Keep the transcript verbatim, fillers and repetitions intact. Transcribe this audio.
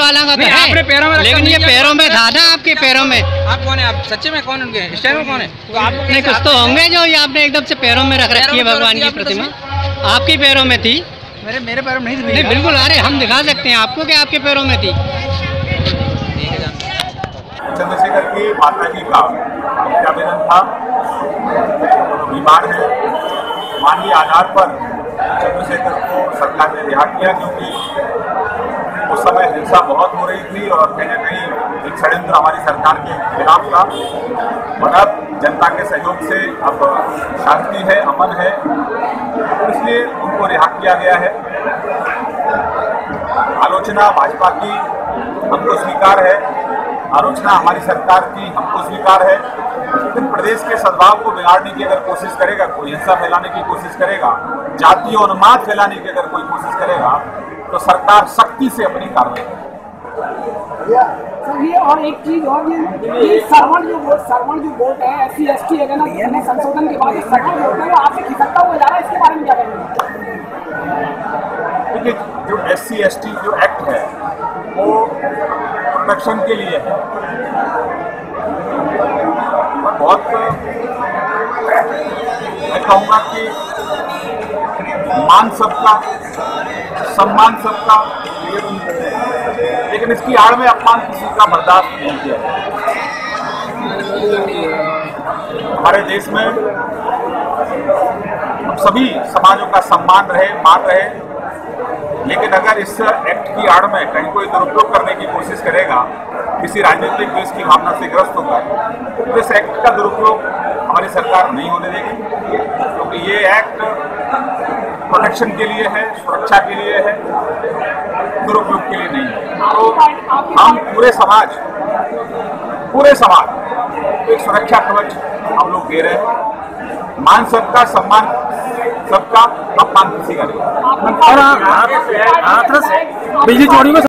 पट्टा वाला का तो है, लेकिन ये पैरों में था ना आपके पैरों में। आप कौन है, आप सच्चे में कौन उनके स्टैंड में कौन है? नहीं कुछ तो होंगे जो ये आपने एकदम से पैरों में रख रखी है भगवान की प्रतिमा। आपके पैरों में थी? मेरे मेरे पैरों में नहीं थी। बिल्कुल, अरे हम दिखा सकते हैं आपको कि आपके पैरों में थी। चंद्रशेखर की माता जी का निधन था, बीमार है, मानवीय आधार पर चंद्रशेखर को सरकार ने रिहा किया क्योंकि उस समय हिंसा बहुत हो रही थी और कहीं ना कहीं एक षड्यंत्र हमारी सरकार के खिलाफ था। और अब जनता के सहयोग से अब शांति है, अमन है, इसलिए उनको रिहा किया गया है। आलोचना भाजपा की हमको स्वीकार है, आलोचना हमारी सरकार की हमको स्वीकार है, लेकिन प्रदेश के सद्भाव को बिगाड़ने की अगर कोशिश करेगा कोई, हिंसा फैलाने की कोशिश करेगा, जाति और उन्माद फैलाने की अगर कोई कोशिश करेगा तो सरकार सख्ती से अपनी कार्रवाई करेगी। और एक चीज और, ये श्रवण जो वोट श्रवण जो वोट है एस सी एस टी है ना, संशोधन के बाद श्रवण वोट है आपसे खिसकता हुआ जा रहा है, इसके बारे में क्या करेंगे? देखिए जो एस सी एस टी जो एक्ट है वो प्रोटेक्शन के लिए है और बहुत मैं कहूँगा कि मान सबका, सम्मान सबका, लेकिन इसकी आड़ में अपमान किसी का बर्दाश्त नहीं किया। हमारे देश में सभी समाजों का सम्मान रहे, मान रहे, लेकिन अगर इस एक्ट की आड़ में कहीं कोई दुरुपयोग करने की कोशिश करेगा, किसी राजनीतिक देश की भावना से ग्रस्त होगा, तो इस एक्ट का दुरुपयोग हमारी सरकार नहीं होने देगी क्योंकि ये एक्ट प्रोटेक्शन के लिए है, सुरक्षा के लिए है, दुरुपयोग के लिए नहीं है। तो हम पूरे समाज पूरे समाज एक सुरक्षा कवच हम लोग दे रहे हैं, मान सबका, सम्मान सबका, अपमान किसी का नहीं। आंध्र से बिजली चोरी में।